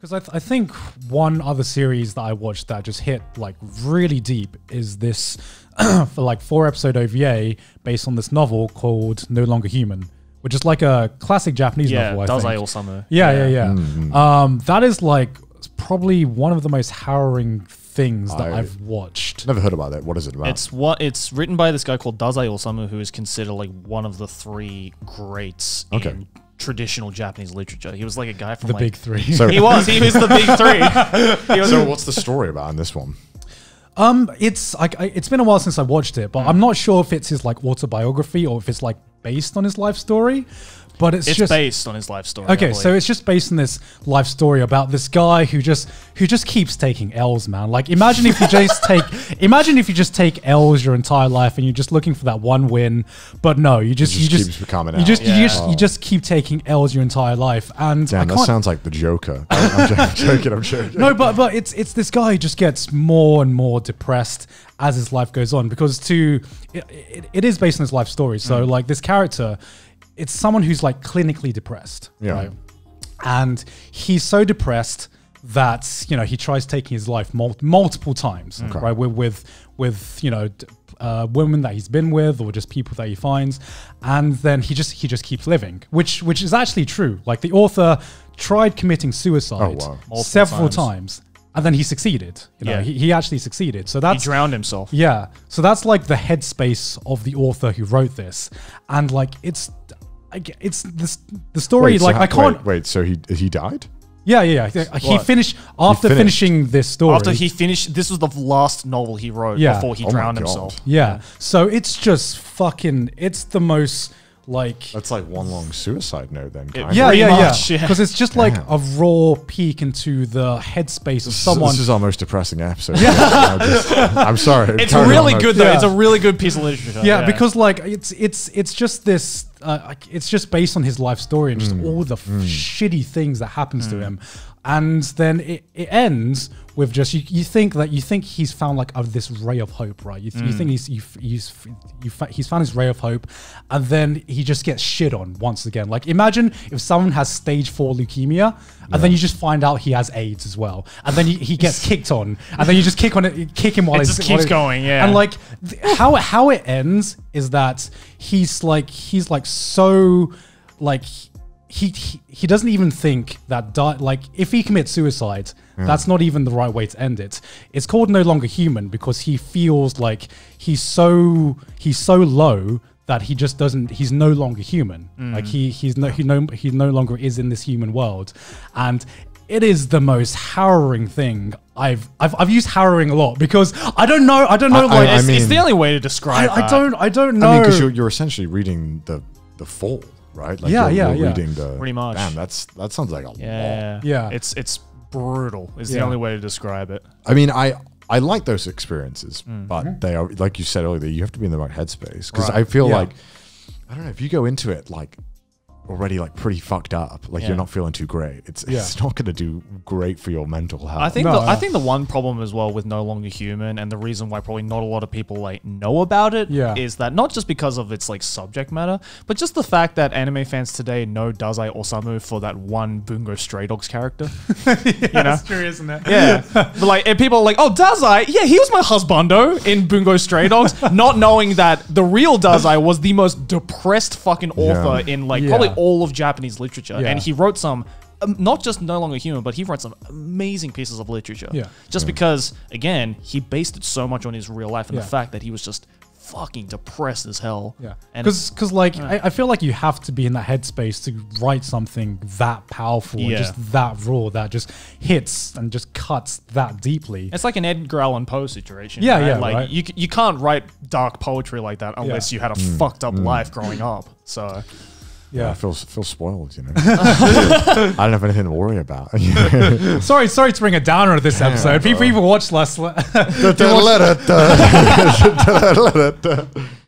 Because I think one other series that I watched that just hit like really deep is this for like 4-episode OVA based on this novel called No Longer Human, which is like a classic Japanese novel, I think. Dazai Osamu. Yeah. Mm-hmm. That is like probably one of the most harrowing things that I've watched. Never heard about that. What is it about? It's written by this guy called Dazai Osamu, who is considered like one of the three greats in traditional Japanese literature. He was like a guy from the big three. So he was the big three. So what's the story about in this one? It's been a while since I watched it, but I'm not sure if it's his like autobiography or if it's like based on his life story. But it's just based on his life story. Okay, so it's just based on this life story about this guy who just keeps taking L's, man. Like imagine if you just take L's your entire life and you're just looking for that one win. But no, you just keep taking L's your entire life. And damn, that sounds like the Joker. I'm joking. No, but it's this guy who just gets more and more depressed as his life goes on, because it is based on his life story. So like this character, it's someone who's like clinically depressed, right? And he's so depressed that, you know, he tries taking his life multiple times, right? With you know, women that he's been with, or just people that he finds, and then he just keeps living, which is actually true. Like the author tried committing suicide several times. And then he succeeded. You know, he actually succeeded. So that's, he drowned himself. Yeah. So that's like the headspace of the author who wrote this, and like it's this the story. Wait, like so I can't. Wait. So he died. Yeah. He finished finishing this story. After he finished, this was the last novel he wrote before he drowned himself. Yeah. So it's just fucking. It's the most. Like that's like one long suicide note then. Kind of. Because it's just like a raw peek into the headspace of someone. This is our most depressing episode. I'm sorry. It's really good though. It's a really good piece of literature. Yeah, because like it's just this. It's just based on his life story and just all the shitty things that happens to him, and then it ends with just you think he's found like this ray of hope, right? You think he's found his ray of hope, and then he just gets shit on once again. Like imagine if someone has stage 4 leukemia, and then you just find out he has AIDS as well, and then he gets kicked on, and then you just kick him while it just keeps going. Yeah, and like how it ends is that he's like so like. He doesn't even think that like if he commits suicide, that's not even the right way to end it. It's called No Longer Human because he feels like he's so low that he just doesn't. He's no longer human. Like he no longer is in this human world, and it is the most harrowing thing. I've used harrowing a lot because I don't know. I mean, it's the only way to describe. I don't know. I mean, because you're essentially reading the fall. Right? Like you're reading the, pretty much. Damn, that sounds like a lot. Yeah. It's brutal. It's the only way to describe it. I mean, I like those experiences, but they are, like you said earlier, you have to be in the right headspace. Because I feel like, I don't know, if you go into it like already like pretty fucked up, like you're not feeling too great, it's not going to do great for your mental health. I think the one problem as well with No Longer Human, and the reason why probably not a lot of people like know about it, is that not just because of its like subject matter, but just the fact that anime fans today know Dazai Osamu for that one Bungo Stray Dogs character. That's true, isn't it? Yeah. But like, and people are like, oh, Dazai, he was my husbando in Bungo Stray Dogs, not knowing that the real Dazai was the most depressed fucking author in like probably all of Japanese literature, and he wrote some, not just No Longer Human, but he wrote some amazing pieces of literature. Just because, again, he based it so much on his real life and the fact that he was just fucking depressed as hell. Yeah, because like I feel like you have to be in that headspace to write something that powerful, and just that raw, that just hits and just cuts that deeply. It's like an Edgar Allan Poe situation. Yeah, right? Like you can't write dark poetry like that unless you had a fucked up life growing up. So. Yeah, I feel spoiled, you know. I don't have anything to worry about. sorry to bring a downer to this episode. People watch less.